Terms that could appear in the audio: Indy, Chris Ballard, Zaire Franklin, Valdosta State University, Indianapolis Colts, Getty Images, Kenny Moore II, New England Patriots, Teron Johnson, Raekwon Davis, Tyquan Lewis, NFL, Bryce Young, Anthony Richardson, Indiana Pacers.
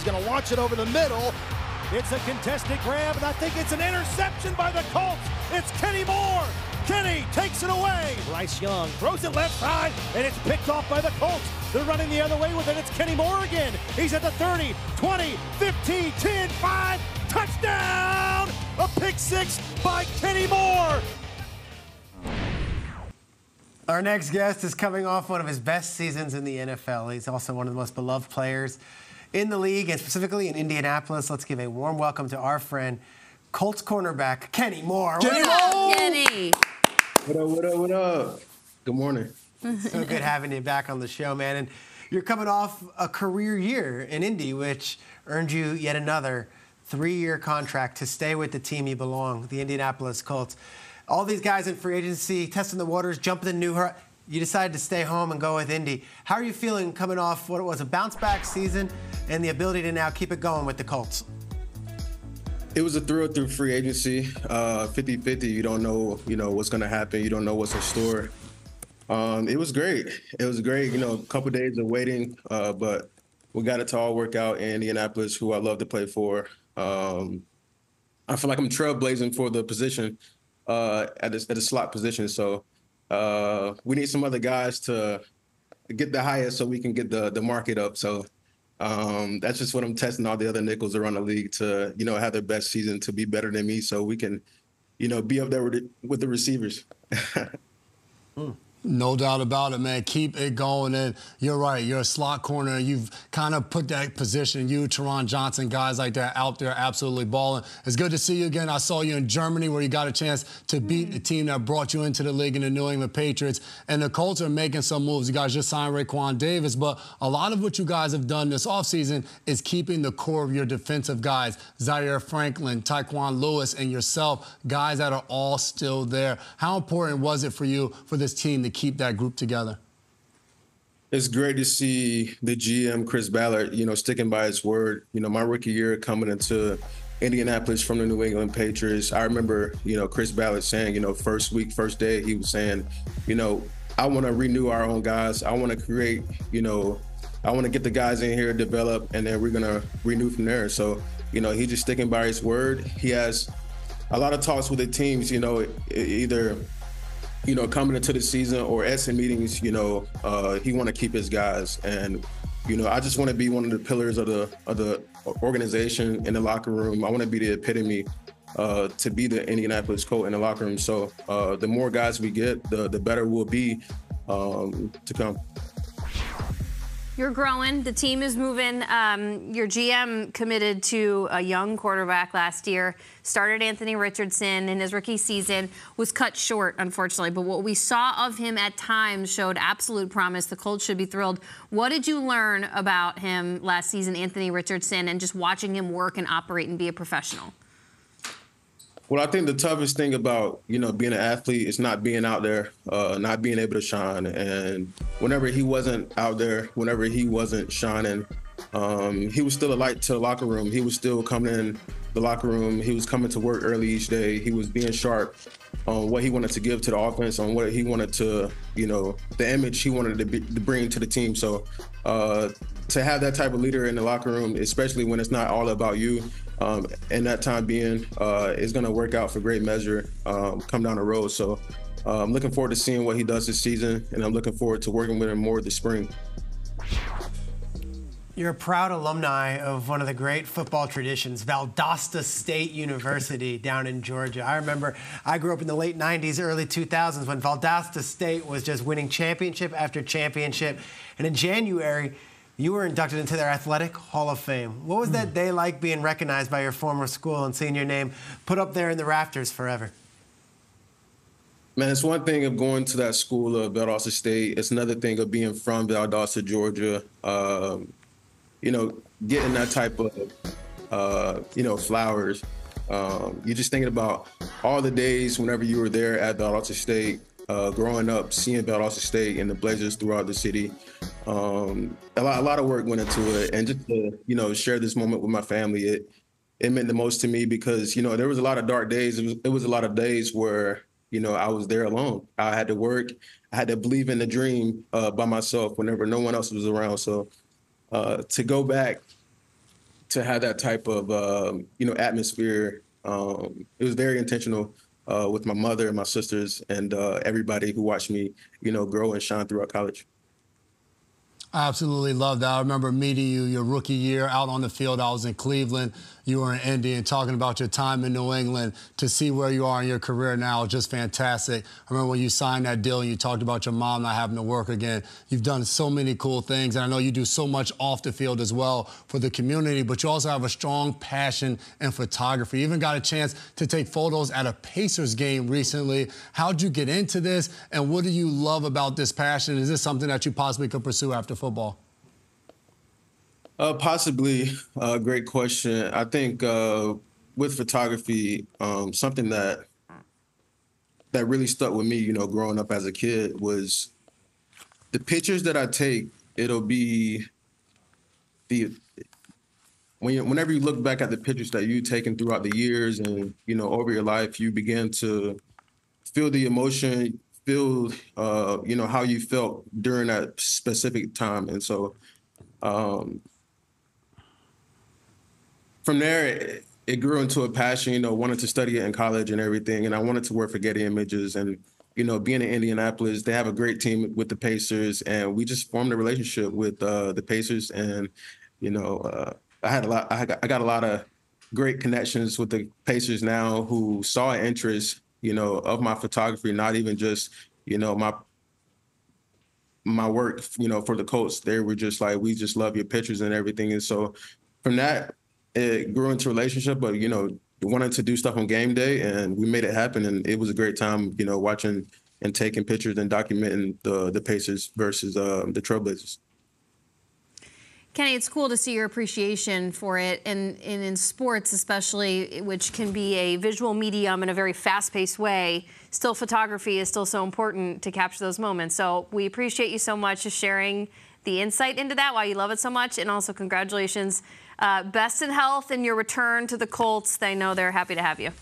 He's going to launch it over the middle. It's a contested grab, and I think it's an interception by the Colts. It's Kenny Moore. Kenny takes it away. Bryce Young throws it left side, and it's picked off by the Colts. They're running the other way with it. It's Kenny Moore again. He's at the 30, 20, 15, 10, 5. Touchdown! A pick six by Kenny Moore. Our next guest is coming off one of his best seasons in the NFL. He's also one of the most beloved players in the league, and specifically in Indianapolis. Let's give a warm welcome to our friend, Colts cornerback, Kenny Moore. Kenny Moore! Kenny! What up, what up, what up? Good morning. So good having you back on the show, man. And you're coming off a career year in Indy, which earned you yet another three-year contract to stay with the team you belong, the Indianapolis Colts. All these guys in free agency, testing the waters, jumping the new hurdle. You decided to stay home and go with Indy. How are you feeling coming off what was a bounce-back season and the ability to now keep it going with the Colts? It was a thrill through free agency, 50-50. You don't know, what's going to happen. You don't know what's in store. It was great. It was great, a couple days of waiting, but we got it to all work out in Indianapolis, who I love to play for. I feel like I'm trailblazing for the position, at the slot position. So we need some other guys to get the highest so we can get the market up. So that's just what I'm testing all the other nickels around the league to, have their best season, to be better than me so we can, be up there with the receivers. No doubt about it, man. Keep it going. And you're right. You're a slot corner. You've kind of put that position, you, Teron Johnson, guys like that out there absolutely balling. It's good to see you again. I saw you in Germany where you got a chance to beat the team that brought you into the league in the New England Patriots. And the Colts are making some moves. You guys just signed Raekwon Davis. But a lot of what you guys have done this offseason is keeping the core of your defensive guys, Zaire Franklin, Tyquan Lewis, and yourself, guys that are all still there. How important was it for you, for this team, to keep that group together? It's great to see the GM, Chris Ballard, sticking by his word. My rookie year coming into Indianapolis from the New England Patriots, I remember, Chris Ballard saying, first week, first day, he was saying, I want to renew our own guys. I want to create, I want to get the guys in here, develop, and then we're going to renew from there. So, he's just sticking by his word. He has a lot of talks with the teams, either coming into the season or at some meetings, he want to keep his guys. And, I just want to be one of the pillars of the organization in the locker room. I want to be the epitome to be the Indianapolis Colt in the locker room. So the more guys we get, the better we'll be to come. You're growing. The team is moving. Your GM committed to a young quarterback last year, started Anthony Richardson in his rookie season, was cut short, unfortunately. But what we saw of him at times showed absolute promise. The Colts should be thrilled. What did you learn about him last season, Anthony Richardson, and just watching him work and operate and be a professional? Well, I think the toughest thing about, being an athlete is not being out there, not being able to shine. And whenever he wasn't out there, whenever he wasn't shining, he was still a light to the locker room. He was still coming in the locker room. He was coming to work early each day. He was being sharp on what he wanted to give to the offense, on what he wanted to, the image he wanted to bring to the team. So to have that type of leader in the locker room, especially when it's not all about you, and that time being is going to work out for great measure come down the road. So I'm looking forward to seeing what he does this season, and I'm looking forward to working with him more this spring. You're a proud alumni of one of the great football traditions, Valdosta State University down in Georgia. I remember I grew up in the late 90s, early 2000s when Valdosta State was just winning championship after championship. And in January, you were inducted into their Athletic Hall of Fame. What was that day like, being recognized by your former school and seeing your name put up there in the rafters forever? Man, it's one thing of going to that school of Valdosta State. It's another thing of being from Valdosta, Georgia. Getting that type of, flowers. You're just thinking about all the days whenever you were there at Valdosta State, growing up, seeing Valdosta State and the Blazers throughout the city. A lot of work went into it, and just to, share this moment with my family, it meant the most to me because, there was a lot of dark days. It was a lot of days where, I was there alone. I had to work. I had to believe in the dream by myself whenever no one else was around. So to go back to have that type of, atmosphere. It was very intentional with my mother and my sisters and everybody who watched me, grow and shine throughout college. I absolutely loved that. I remember meeting you your rookie year out on the field. I was in Cleveland. You were in Indy and talking about your time in New England. To see where you are in your career now, just fantastic. I remember when you signed that deal and you talked about your mom not having to work again. You've done so many cool things, and I know you do so much off the field as well for the community, but you also have a strong passion in photography. You even got a chance to take photos at a Pacers game recently. How'd you get into this, and what do you love about this passion? Is this something that you possibly could pursue after football? Possibly. Great question. I think with photography, something that really stuck with me, growing up as a kid was the pictures that I take. It'll be whenever you look back at the pictures that you've taken throughout the years and, over your life, you begin to feel the emotion, feel, how you felt during that specific time. And so from there, it grew into a passion, wanted to study it in college and everything. And I wanted to work for Getty Images. And, being in Indianapolis, they have a great team with the Pacers. And we just formed a relationship with the Pacers. And, I got a lot of great connections with the Pacers now who saw an interest of my photography, not even just, my work, for the Colts. They were just like, we just love your pictures and everything. And so from that, it grew into a relationship, but, wanted to do stuff on game day, and we made it happen. And it was a great time, watching and taking pictures and documenting the Pacers versus the Trailblazers. Kenny, it's cool to see your appreciation for it, and in sports especially, which can be a visual medium in a very fast-paced way, still photography is still so important to capture those moments. So we appreciate you so much for sharing the insight into that, why you love it so much, and also congratulations. Best in health in your return to the Colts. They know they're happy to have you.